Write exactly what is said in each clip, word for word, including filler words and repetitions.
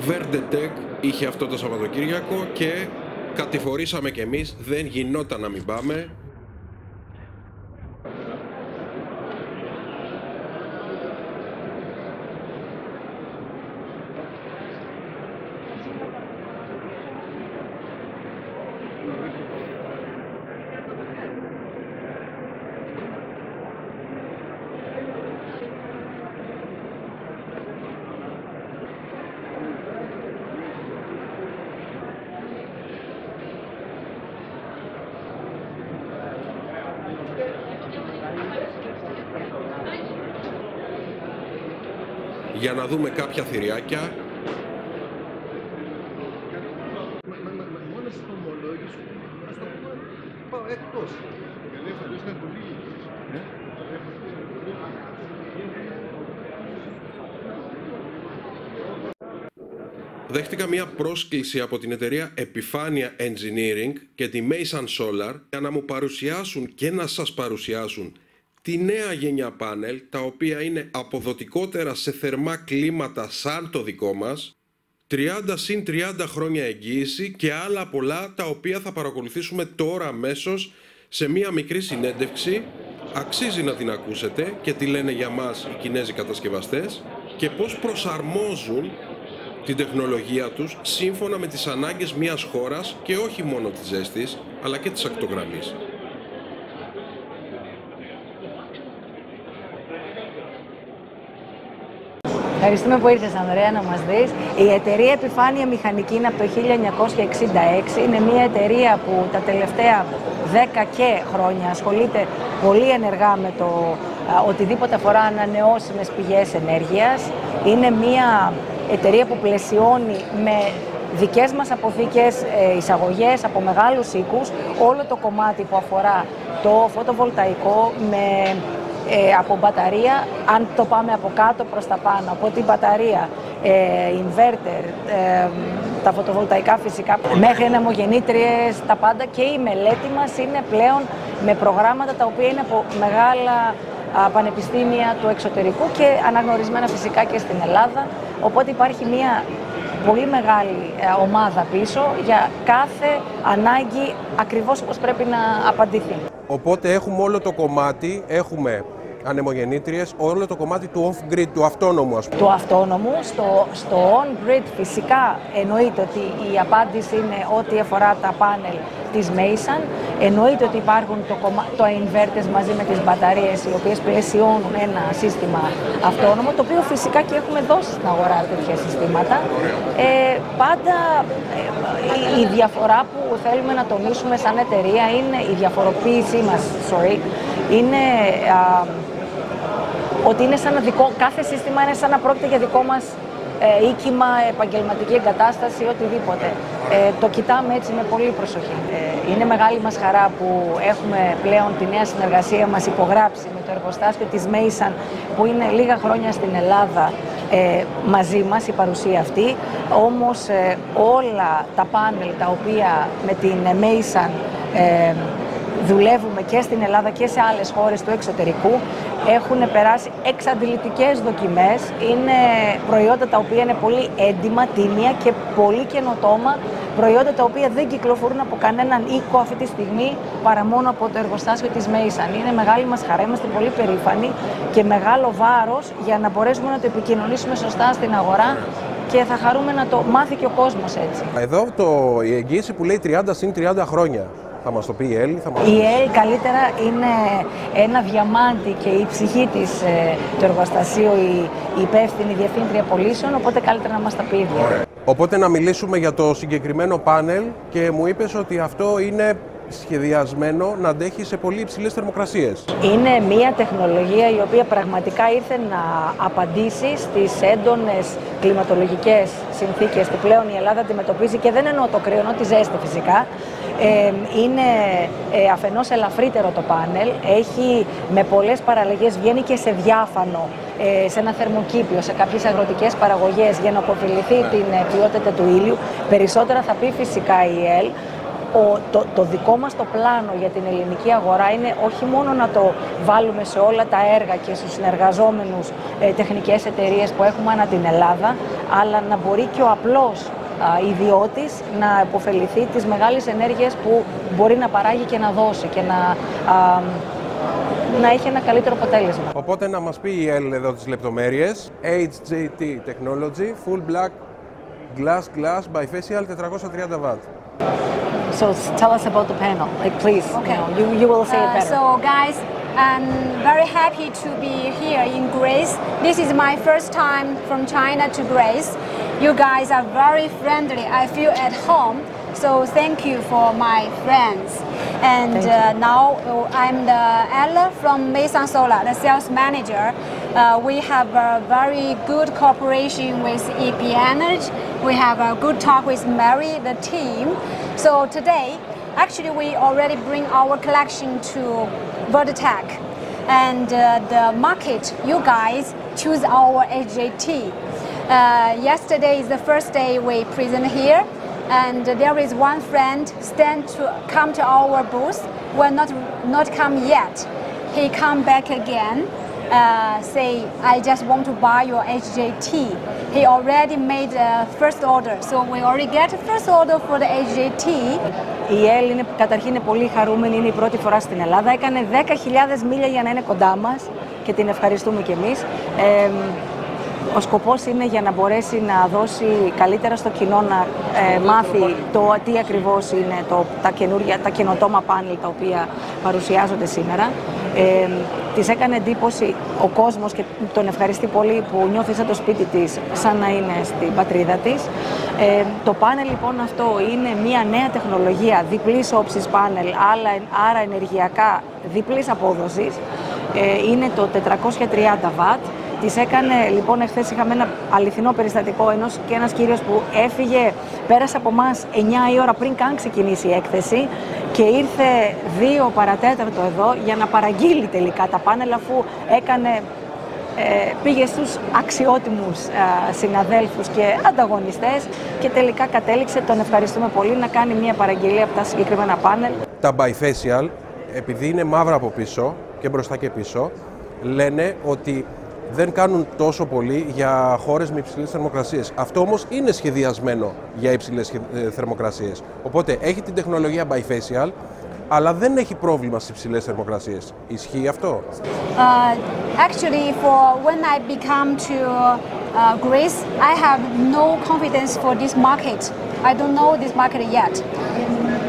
Verde Tech είχε αυτό το Σαββατοκύριακο και κατηφορήσαμε κι εμείς, δεν γινόταν να μην πάμε. Για να δούμε κάποια θηριάκια. Δέχτηκα μια πρόσκληση από την εταιρεία Επιφάνεια Engineering και τη Maysun Solar για να μου παρουσιάσουν και να σας παρουσιάσουν τη νέα γενιά πάνελ, τα οποία είναι αποδοτικότερα σε θερμά κλίματα σαν το δικό μας, τριάντα συν τριάντα χρόνια εγγύηση και άλλα πολλά, τα οποία θα παρακολουθήσουμε τώρα αμέσως σε μία μικρή συνέντευξη. Αξίζει να την ακούσετε και τι λένε για μας οι Κινέζοι κατασκευαστές και πώς προσαρμόζουν την τεχνολογία τους σύμφωνα με τις ανάγκες μιας χώρας και όχι μόνο της ζέστης, αλλά και της ακτογραμμής. Ευχαριστούμε που ήρθες, Ανδρέα, να μας δεις. Η εταιρεία Επιφάνεια Μηχανική είναι από το χίλια εννιακόσια εξήντα έξι. Είναι μια εταιρεία που τα τελευταία δέκα και χρόνια ασχολείται πολύ ενεργά με το οτιδήποτε αφορά ανανεώσιμες πηγές ενέργειας. Είναι μια εταιρεία που πλαισιώνει με δικές μας αποθήκες, εισαγωγές από μεγάλους οίκους, όλο το κομμάτι που αφορά το φωτοβολταϊκό με... Ε, από μπαταρία, αν το πάμε από κάτω προς τα πάνω, από την μπαταρία, inverter, ε, τα φωτοβολταϊκά φυσικά, μέχρι ανεμογεννήτριες, τα πάντα, και η μελέτη μας είναι πλέον με προγράμματα τα οποία είναι από μεγάλα α, πανεπιστήμια του εξωτερικού και αναγνωρισμένα φυσικά και στην Ελλάδα, οπότε υπάρχει μια πολύ μεγάλη α, ομάδα πίσω για κάθε ανάγκη ακριβώς όπως πρέπει να απαντηθεί. Οπότε έχουμε όλο το κομμάτι, έχουμε ανεμογεννήτριες, όλο το κομμάτι του off-grid, του αυτόνομου, ας πούμε. Του αυτόνομου, στο, στο on-grid φυσικά εννοείται ότι η απάντηση είναι ό,τι αφορά τα πάνελ της Maysun. Εννοείται ότι υπάρχουν το, το inverters μαζί με τις μπαταρίες, οι οποίες πλαισιώνουν ένα σύστημα αυτόνομο, το οποίο φυσικά και έχουμε δώσει στην αγορά τέτοια συστήματα. Ε, πάντα ε, η διαφορά που θέλουμε να τονίσουμε σαν εταιρεία είναι, η διαφοροποίησή μας, sorry, είναι... Α, ότι είναι σαν δικό, κάθε σύστημα είναι σαν να πρόκειται για δικό μας ε, οίκημα, επαγγελματική εγκατάσταση, οτιδήποτε. Ε, το κοιτάμε έτσι με πολύ προσοχή. Ε, είναι μεγάλη μας χαρά που έχουμε πλέον τη νέα συνεργασία μας υπογράψει με το εργοστάσιο της Maysun, που είναι λίγα χρόνια στην Ελλάδα ε, μαζί μας η παρουσία αυτή. Όμως ε, όλα τα πάνελ τα οποία με την Maysun ε, δουλεύουμε και στην Ελλάδα και σε άλλες χώρες του εξωτερικού, έχουν περάσει εξαντλητικές δοκιμές, είναι προϊόντα τα οποία είναι πολύ έντιμα, τίμια και πολύ καινοτόμα, προϊόντα τα οποία δεν κυκλοφορούν από κανέναν οίκο αυτή τη στιγμή παρά μόνο από το εργοστάσιο της Maysun. Είναι μεγάλη μας χαρά, είμαστε πολύ περήφανοι και μεγάλο βάρος για να μπορέσουμε να το επικοινωνήσουμε σωστά στην αγορά και θα χαρούμε να το μάθει και ο κόσμος έτσι. Εδώ το, η εγγύηση που λέει τριάντα συν τριάντα χρόνια. Θα μας το πει η Elle. Η Elle καλύτερα είναι ένα διαμάντι και η ψυχή της του εργοστασίου, η υπεύθυνη διευθύντρια πωλήσεων, οπότε καλύτερα να μας τα πει ίδια. Οπότε να μιλήσουμε για το συγκεκριμένο πάνελ, και μου είπες ότι αυτό είναι σχεδιασμένο να αντέχει σε πολύ υψηλές θερμοκρασίες. Είναι μια τεχνολογία η οποία πραγματικά ήρθε να απαντήσει στις έντονες κλιματολογικές συνθήκες που πλέον η Ελλάδα αντιμετωπίζει, και δεν εννοώ το κρύο, εννοώ τη ζέστη φυσικά. Ε, είναι ε, αφενός ελαφρύτερο το πάνελ, έχει με πολλές παραλλαγές, βγαίνει και σε διάφανο, ε, σε ένα θερμοκήπιο, σε κάποιες αγροτικές παραγωγές για να αποφυληθεί την ε, ποιότητα του ήλιου. Περισσότερα θα πει φυσικά η Elle. ο, το, το δικό μας το πλάνο για την ελληνική αγορά είναι όχι μόνο να το βάλουμε σε όλα τα έργα και στους συνεργαζόμενους ε, τεχνικές εταιρείες που έχουμε ανά την Ελλάδα, αλλά να μπορεί και ο απλός ιδιώτης να επωφεληθεί τις μεγάλες ενέργειες που μπορεί να παράγει και να δώσει και να, α, να έχει ένα καλύτερο αποτέλεσμα. Οπότε να μας πει η Elle εδώ τις λεπτομέρειες. έιτς τζέι τι Technology, Full Black Glass Glass Bifacial four hundred thirty watts. So tell us about the panel, like please. Okay. You know, you, you will say it better. Uh, so guys, I'm very happy to be here in Greece. This is my first time from China to Greece. You guys are very friendly. I feel at home, so thank you for my friends. And uh, now I'm the Elle from Maysun Solar, the sales manager. Uh, we have a very good cooperation with E P Energy. We have a good talk with Mary, the team. So today, actually, we already bring our collection to Verde Tech, and uh, the market. You guys choose our H J T. Uh, yesterday is the first day we present here, and there is one friend stand to come to our booth. Well, not not come yet. He come back again. Uh, say, I just want to buy your H J T. He already made a first order, so we already get a first order for the H J T. Η Elle είναι, καταρχήν είναι πολύ χαρούμενη, είναι η πρώτη φορά στην Ελλάδα. Έκανε δέκα χιλιάδες μίλια για να είναι κοντά μας και την ευχαριστούμε κι εμείς. Ε, Ο σκοπός είναι για να μπορέσει να δώσει καλύτερα στο κοινό να ε, μάθει το τι ακριβώς είναι το, τα, καινούργια, τα καινοτόμα πάνελ τα οποία παρουσιάζονται σήμερα. Ε, της έκανε εντύπωση ο κόσμος και τον ευχαριστεί πολύ που νιώθει σαν το σπίτι της, σαν να είναι στην πατρίδα της. Ε, το πάνελ λοιπόν αυτό είναι μια νέα τεχνολογία διπλής όψης πάνελ, άρα ενεργειακά διπλής απόδοσης. Ε, είναι το τετρακόσια τριάντα βατ. Της έκανε, λοιπόν, εχθές είχαμε ένα αληθινό περιστατικό ενός και ένας κύριος που έφυγε, πέρασε από εμάς εννιά η ώρα πριν καν ξεκινήσει η έκθεση και ήρθε δύο παρά τέταρτο εδώ για να παραγγείλει τελικά τα πάνελ αφού έκανε, πήγε στους αξιότιμους συναδέλφους και ανταγωνιστές και τελικά κατέληξε, τον ευχαριστούμε πολύ, να κάνει μια παραγγελία από τα συγκεκριμένα πάνελ. Τα bifacial, επειδή είναι μαύρα από πίσω και μπροστά και πίσω, λένε ότι δεν κάνουν τόσο πολύ για χώρες με υψηλές θερμοκρασίες. Αυτό όμως είναι σχεδιασμένο για υψηλές θερμοκρασίες. Οπότε έχει την τεχνολογία bifacial, αλλά δεν έχει πρόβλημα στις υψηλές θερμοκρασίες. Ισχύει αυτό? Uh, actually, for when I become to uh, Greece, I have no confidence for this market. I don't know this market yet.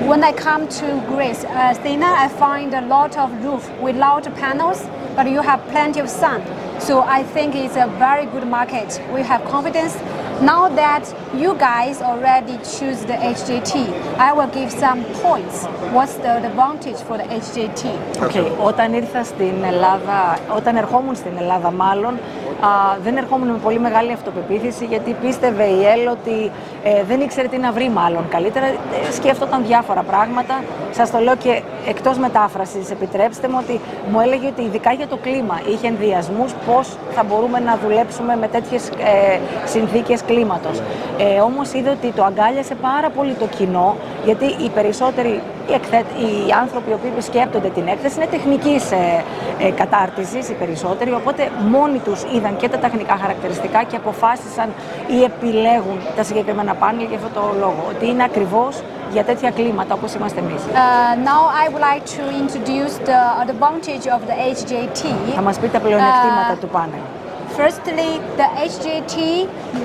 When I come to Greece, Athena, uh, I find a lot of roof without panels, but you have plenty of sun. So I think it's a very good market. We have confidence. Now that you guys already choose the H J T, I will give some points. What's the advantage for the H J T? Okay. Όταν ήρθα στην Ελλάδα, όταν ερχόμουν στην Ελλάδα μάλλον, Uh, δεν ερχόμουν με πολύ μεγάλη αυτοπεποίθηση γιατί πίστευε η Elle ότι ε, δεν ήξερε τι να βρει μάλλον καλύτερα. Ε, σκέφτονταν διάφορα πράγματα. Σας το λέω και εκτός μετάφρασης, επιτρέψτε μου, ότι μου έλεγε ότι ειδικά για το κλίμα είχε ενδιασμούς πώς θα μπορούμε να δουλέψουμε με τέτοιες ε, συνθήκες κλίματος. Ε, όμως είδε ότι το αγκάλιασε πάρα πολύ το κοινό γιατί οι περισσότεροι οι, εκθέτ, οι άνθρωποι οι οποίοι σκέπτονται την έκθεση είναι τεχνικής ε, ε, κατάρτισης οι περισσότεροι, οπότε μόνοι τους είδαν και τα τεχνικά χαρακτηριστικά και αποφάσισαν ή επιλέγουν τα συγκεκριμένα πάνελ για αυτό το λόγο, ότι είναι ακριβώς για τέτοια κλίματα όπως είμαστε εμείς. Uh, now I would like to introduce the advantage of the H J T. Θα μας πει τα πλεονεκτήματα uh, του πάνελ. Firstly, the H J T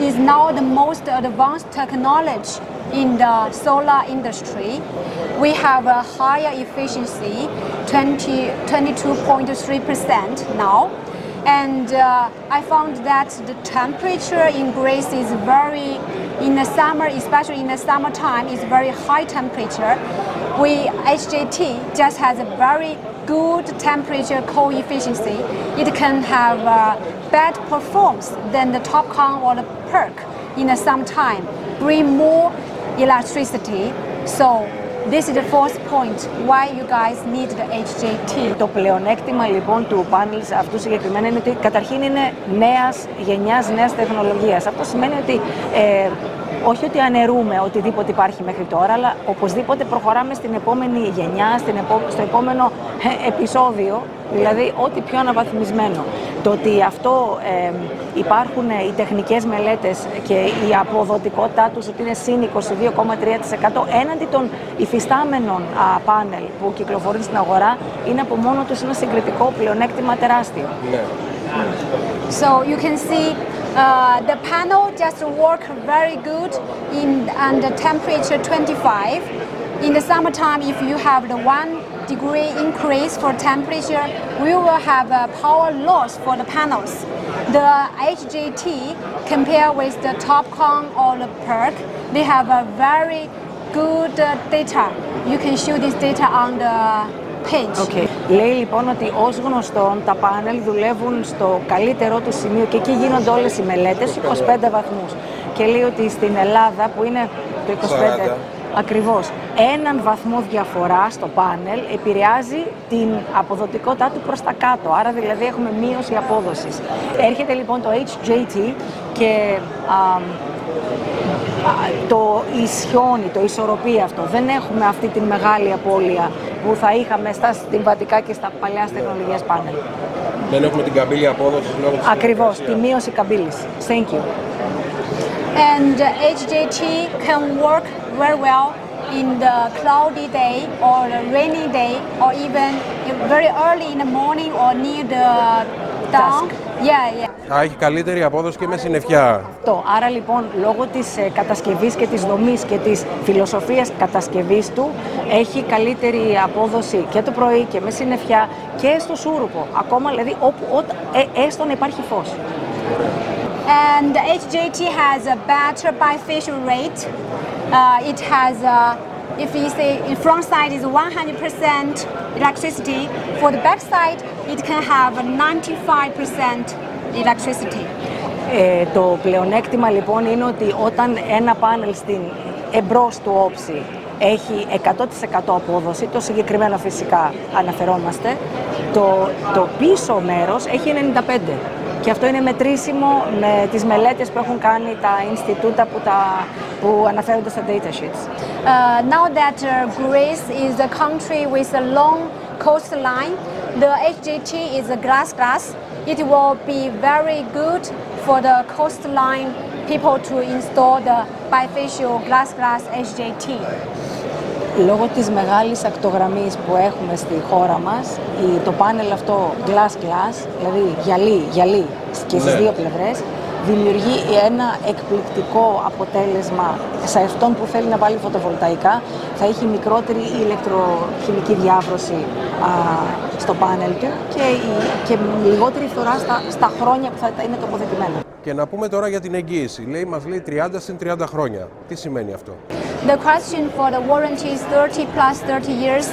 is now the most advanced technology in the solar industry. We have a higher efficiency, twenty-two point three percent now. And uh, I found that the temperature in Greece is very, in the summer, especially in the summertime, is very high temperature. We, H J T just has a very good temperature coefficient. It can have uh, bad performance than the Topcon or the Perk in the summertime, bring more electricity. So this is the fourth point why you guys need the H J T. Το πλεονέκτημα λοιπόν του πάνελ αυτού συγκεκριμένα είναι ότι καταρχήν είναι νέας γενιάς, νέας τεχνολογίας. Αυτό σημαίνει ότι ε, Όχι ότι αναιρούμε οτιδήποτε υπάρχει μέχρι τώρα, αλλά οπωσδήποτε προχωράμε στην επόμενη γενιά, στην επό... στο επόμενο επεισόδιο, δηλαδή ό,τι πιο αναβαθμισμένο. Το ότι αυτό ε, υπάρχουν οι τεχνικές μελέτες και η αποδοτικότητά τους ότι είναι συν είκοσι δύο κόμμα τρία τοις εκατό έναντι των υφιστάμενων α, πάνελ που κυκλοφορούν στην αγορά, είναι από μόνο τους ένα συγκριτικό πλεονέκτημα τεράστιο. Ναι. So you can see Uh, the panel just work very good in under temperature twenty-five. In the summertime, if you have the one degree increase for temperature, we will have a power loss for the panels. The H J T compared with the Topcon or the Perk, they have a very good uh, data. You can show this data on the Okay. Λέει λοιπόν ότι ως γνωστόν τα πάνελ δουλεύουν στο καλύτερό του σημείο και εκεί γίνονται όλες οι μελέτες, είκοσι πέντε βαθμούς. Και λέει ότι στην Ελλάδα που είναι το είκοσι πέντε ακριβώς, έναν βαθμό διαφορά στο πάνελ επηρεάζει την αποδοτικότητά του προς τα κάτω, άρα δηλαδή έχουμε μείωση απόδοσης. Έρχεται λοιπόν το H J T και... Α, το ισιώνει, το ισορροπεί αυτό. Δεν έχουμε αυτή τη μεγάλη απώλεια που θα είχαμε στα συμβατικά και στα παλιά τεχνολογίας πάνελ. Δεν έχουμε την καμπύλη απόδοση λόγω της. Ακριβώς, τη μείωση καμπύλης. Thank you. And H J T can work very well in the cloudy day or the rainy day or even very early in the morning or near the dawn. Yeah, yeah. Θα έχει καλύτερη απόδοση και με συννεφιά. Αυτό. Άρα λοιπόν, λόγω της ε, κατασκευής και της δομής και της φιλοσοφίας κατασκευής του, έχει καλύτερη απόδοση και το πρωί και με συννεφιά και στο σούρουπο. Ακόμα δηλαδή, όπου, ό, ε, έστω να υπάρχει φως. And the H J T has a better bifacial rate. Uh, it has a, if you say, the front side is one hundred percent electricity. For the back side, it can have ninety-five percent. Ε, το πλεονέκτημα λοιπόν είναι ότι όταν ένα πάνελ στην εμπρός του όψη έχει εκατό τοις εκατό απόδοση, το συγκεκριμένο φυσικά αναφερόμαστε, το, το πίσω μέρος έχει ενενήντα πέντε τοις εκατό. Και αυτό είναι μετρήσιμο με τις μελέτες που έχουν κάνει τα Ινστιτούτα που, τα, που αναφέρονται στα data sheets. Uh, now that uh, Greece is a country with a long coastline, the H J T is a glass-glass. It will be very good for the coastline people to install the bifacial glass-glass H J T. Λόγω της μεγάλης ακτογραμμής που έχουμε στη χώρα μας, το πάνελ αυτό glass-glass, δηλαδή γυαλί-γυαλί και στις δύο πλευρές, δημιουργεί ένα εκπληκτικό αποτέλεσμα σε αυτόν που θέλει να βάλει φωτοβολταϊκά. Θα έχει μικρότερη ηλεκτροχημική διάβρωση α, στο πάνελ του και, και λιγότερη φθορά στα, στα χρόνια που θα είναι τοποθετημένα. Και να πούμε τώρα για την εγγύηση. Λέει, μας λέει τριάντα συν τριάντα χρόνια. Τι σημαίνει αυτό? The question for the warranty is thirty plus thirty years.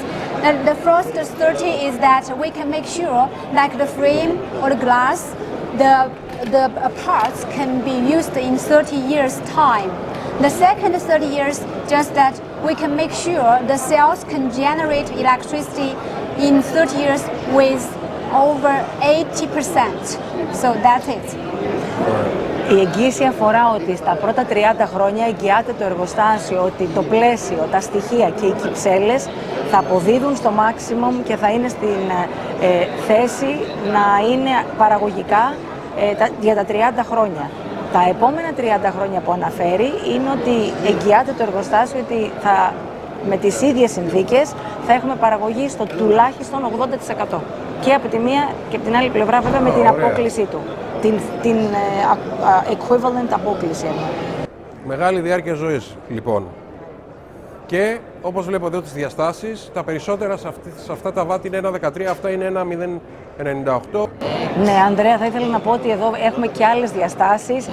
And the first thirty is that we can make sure like the frame or the glass, the the parts can be used in thirty years' time. The second thirty years, just that we can make sure the cells can generate electricity in thirty years with over eighty percent. So that's it. Η εγγύηση αφορά ότι στα πρώτα τριάντα χρόνια εγγυάται το εργοστάσιο ότι το πλαίσιο, τα στοιχεία και οι κυψέλες θα αποδίδουν στο maximum και θα είναι στην ε, θέση να είναι παραγωγικά για τα τριάντα χρόνια. Τα επόμενα τριάντα χρόνια που αναφέρει είναι ότι εγγυάται το εργοστάσιο ότι θα, με τις ίδιες συνθήκες θα έχουμε παραγωγή στο τουλάχιστον ογδόντα τοις εκατό. Και από τη μία και από την άλλη πλευρά βέβαια με την απόκλησή του. Την, την α, α, equivalent απόκληση. Μεγάλη διάρκεια ζωής λοιπόν. Και όπως βλέπω εδώ τις διαστάσεις, τα περισσότερα σε, αυτή, σε αυτά τα βάτη είναι ένα κόμμα δεκατρία, αυτά είναι ένα κόμμα μηδέν εννιά οκτώ. Ναι, Ανδρέα, θα ήθελα να πω ότι εδώ έχουμε και άλλες διαστάσεις,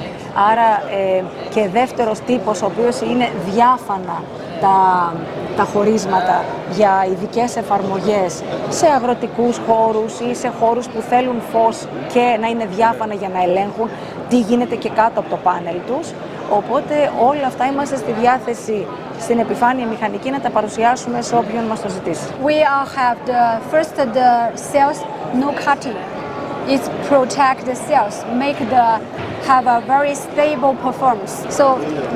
άρα ε, και δεύτερος τύπος, ο οποίος είναι διάφανα τα, τα χωρίσματα για ειδικές εφαρμογές σε αγροτικούς χώρους ή σε χώρους που θέλουν φως και να είναι διάφανα για να ελέγχουν τι γίνεται και κάτω από το πάνελ τους. Οπότε όλα αυτά είμαστε στη διάθεση στην επιφάνεια μηχανική να τα παρουσιάσουμε σε όποιον μας το ζητήσει. We all have the first the cells no cutting. It's protect the cells, make the have a very stable performance. So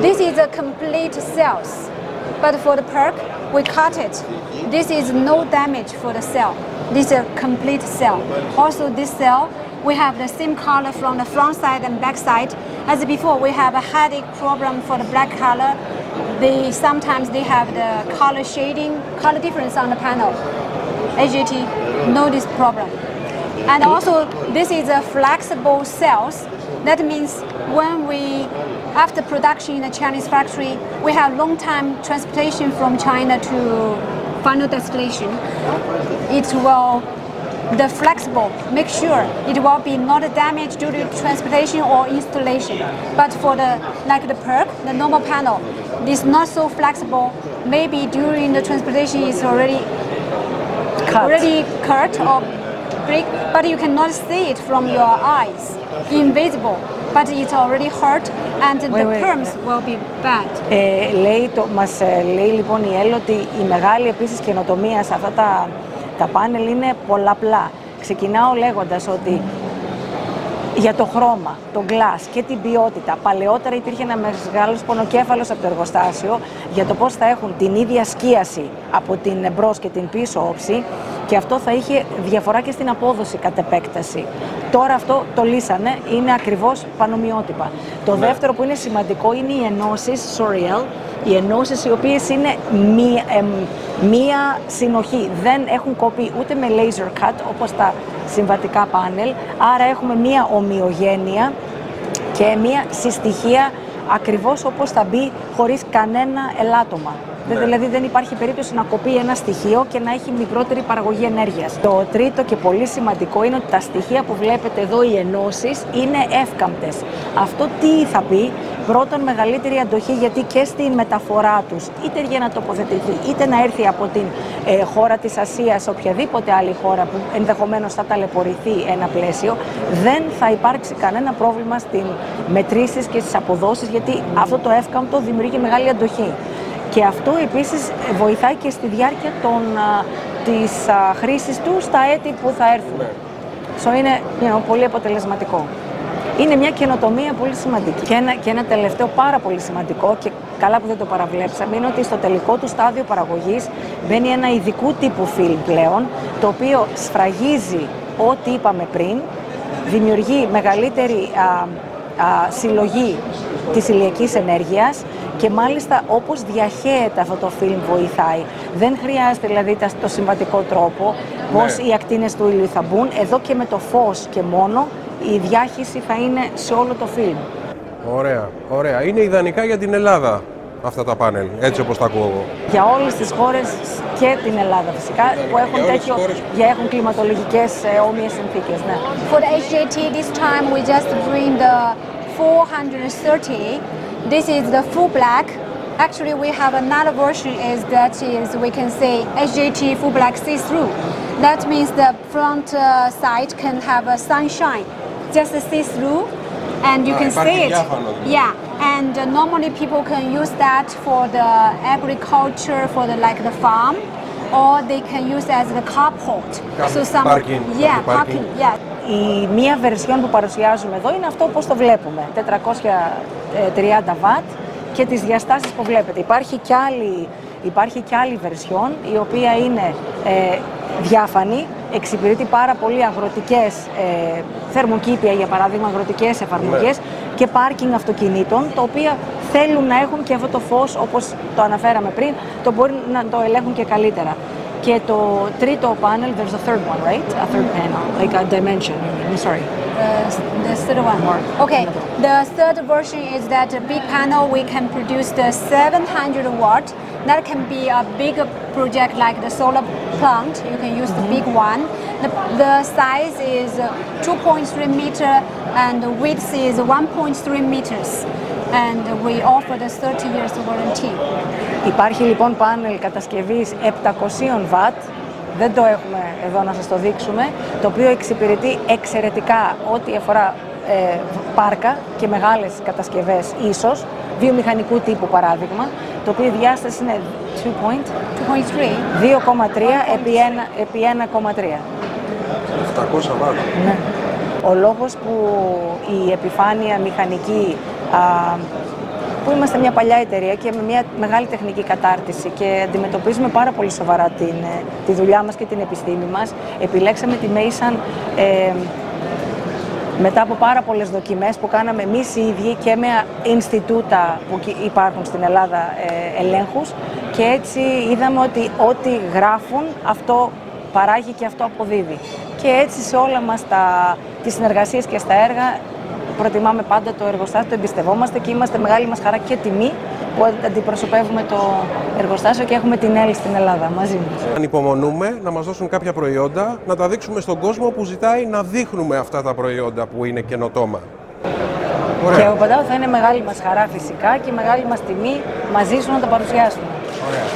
this is a complete cells, but for the Perk, we cut it. This is no damage for the cell. This is a complete cell. Also this cell, we have the same color from the front side and back side. As before, we have a headache problem for the black color. They sometimes they have the color shading, color difference on the panel. H J T knows this problem. And also, this is a flexible cells. That means when we, after production in the Chinese factory, we have long time transportation from China to final destination. It will. The flexible, make sure it will be not damaged due to transportation or installation. But for the, like the Perk, the normal panel, it's not so flexible. Maybe during the transportation it's already cut, already cut or break, but you cannot see it from your eyes, invisible. But it's already hurt and the wait, terms wait. will be bad. Ε, λέει, το, μας λέει λοιπόν η Elle ότι η μεγάλη επίσης καινοτομία σε αυτά τα Τα πάνελ είναι πολλαπλά. Ξεκινάω λέγοντας ότι για το χρώμα, το γκλάς και την ποιότητα, παλαιότερα υπήρχε ένα μεγάλος πονοκέφαλος από το εργοστάσιο για το πώς θα έχουν την ίδια σκίαση από την μπρος και την πίσω όψη και αυτό θα είχε διαφορά και στην απόδοση κατ' επέκταση. Τώρα αυτό το λύσανε, είναι ακριβώς πανομοιότυπα. Το ναι. δεύτερο που είναι σημαντικό είναι οι ενώσεις, sorry, οι ενώσεις οι οποίες είναι μία, ε, μία συνοχή. Δεν έχουν κοπεί ούτε με laser cut όπως τα συμβατικά πάνελ, άρα έχουμε μία ομοιογένεια και μία συστοιχεία ακριβώς όπως θα μπει χωρίς κανένα ελάττωμα. Ναι. Δηλαδή δεν υπάρχει περίπτωση να κοπεί ένα στοιχείο και να έχει μικρότερη παραγωγή ενέργειας. Το τρίτο και πολύ σημαντικό είναι ότι τα στοιχεία που βλέπετε εδώ, οι ενώσεις, είναι εύκαμπτες. Αυτό τι θα πει? Πρώτον, μεγαλύτερη αντοχή, γιατί και στη μεταφορά τους, είτε για να τοποθετηθεί, είτε να έρθει από την ε, χώρα της Ασίας, οποιαδήποτε άλλη χώρα που ενδεχομένως θα ταλαιπωρηθεί ένα πλαίσιο, δεν θα υπάρξει κανένα πρόβλημα στις μετρήσεις και στις αποδόσεις, γιατί αυτό το εύκαμπτο δημιουργεί μεγάλη αντοχή. Και αυτό επίσης βοηθάει και στη διάρκεια των, της χρήσης του στα έτη που θα έρθουν. So, είναι you know, πολύ αποτελεσματικό. Είναι μια καινοτομία πολύ σημαντική. Και ένα, και ένα τελευταίο πάρα πολύ σημαντικό και καλά που δεν το παραβλέψαμε είναι ότι στο τελικό του στάδιο παραγωγής μπαίνει ένα ειδικού τύπου φιλμ πλέον, το οποίο σφραγίζει ό,τι είπαμε πριν, δημιουργεί μεγαλύτερη α, α, συλλογή της ηλιακής ενέργειας και μάλιστα όπως διαχέεται αυτό το φιλμ βοηθάει. Δεν χρειάζεται δηλαδή το συμβατικό τρόπο πώς ναι. οι ακτίνες του ήλιου θα μπουν. Εδώ και με το φως και μόνο η διάχυση θα είναι σε όλο το φιλμ. Ωραία, ωραία. Είναι ιδανικά για την Ελλάδα αυτά τα πάνελ, έτσι όπως τα ακούω εγώ. Για όλες τις χώρες και την Ελλάδα φυσικά, που έχουν, τέτοιο, για έχουν κλιματολογικές όμοιες συνθήκες. Ναι. For the H J T this time we just bring the four thirty. This is the full black. Actually, we have another version is that is we can say H J T full black see-through. That means the front uh, side can have a sunshine, just a see-through, and you can see it. Yeah, and uh, normally people can use that for the agriculture, for the like the farm, or they can use as the carport. So some parking. Yeah, parking. Yeah. Η μία version που παρουσιάζουμε εδώ είναι αυτό όπως το βλέπουμε, τετρακόσια τριάντα βατ και τις διαστάσεις που βλέπετε. Υπάρχει κι άλλη, υπάρχει κι άλλη version η οποία είναι ε, διάφανη, εξυπηρετεί πάρα πολύ αγροτικές ε, θερμοκήπια, για παράδειγμα αγροτικές εφαρμογές ναι. και πάρκινγκ αυτοκινήτων, τα οποία θέλουν να έχουν και αυτό το φως όπως το αναφέραμε πριν, το μπορεί να το ελέγχουν και καλύτερα. Και το τρίτο πάνελ, there's a third one, right? A third panel, like a dimension. I'm sorry. Uh, the third one. Okay. The third version is that a big panel we can produce the seven hundred watt. That can be a big project like the solar plant. You can use the big one. The, the size is two point three meter and the width is one point three meters. And we offer the thirty years warranty. Υπάρχει λοιπόν πάνελ κατασκευής επτακόσια βατ, δεν το έχουμε εδώ να σας το δείξουμε, το οποίο εξυπηρετεί εξαιρετικά ό,τι αφορά ε, πάρκα και μεγάλες κατασκευές ίσως, βιομηχανικού τύπου παράδειγμα, το οποίο διάσταση είναι δύο κόμμα τρία επί ένα κόμμα τρία. επτακόσια βατ. Ναι. Ο λόγος που η επιφάνεια μηχανική, που είμαστε μια παλιά εταιρεία και με μια μεγάλη τεχνική κατάρτιση και αντιμετωπίζουμε πάρα πολύ σοβαρά την, τη δουλειά μας και την επιστήμη μας, επιλέξαμε τη Maysun ε, μετά από πάρα πολλές δοκιμές που κάναμε εμείς οι ίδιοι και με Ινστιτούτα που υπάρχουν στην Ελλάδα ε, ελέγχους, και έτσι είδαμε ότι ό,τι γράφουν αυτό παράγει και αυτό αποδίδει. Και έτσι σε όλα μας τα, τις συνεργασίες και στα έργα προτιμάμε πάντα το εργοστάσιο, το εμπιστευόμαστε και είμαστε μεγάλη μας χαρά και τιμή που αντιπροσωπεύουμε το εργοστάσιο και έχουμε την Elle στην Ελλάδα μαζί μας. Ανυπομονούμε να μας δώσουν κάποια προϊόντα, να τα δείξουμε στον κόσμο που ζητάει να δείχνουμε αυτά τα προϊόντα που είναι καινοτόμα. Ωραία. Και οποτάω θα είναι μεγάλη μας χαρά φυσικά και μεγάλη μας τιμή μαζί σου να τα παρουσιάσουμε. Ωραία.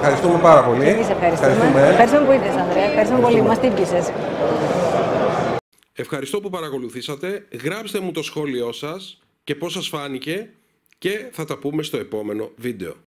Ευχαριστούμε πάρα πολύ. Εμείς ευχαριστούμε. Ευχαριστούμε. Ευχαριστούμε που ήρθες, Ανδρέα. Ευχαριστούμε πολύ. Μας τύπησες. Ευχαριστώ που παρακολουθήσατε. Γράψτε μου το σχόλιο σας και πώς σας φάνηκε και θα τα πούμε στο επόμενο βίντεο.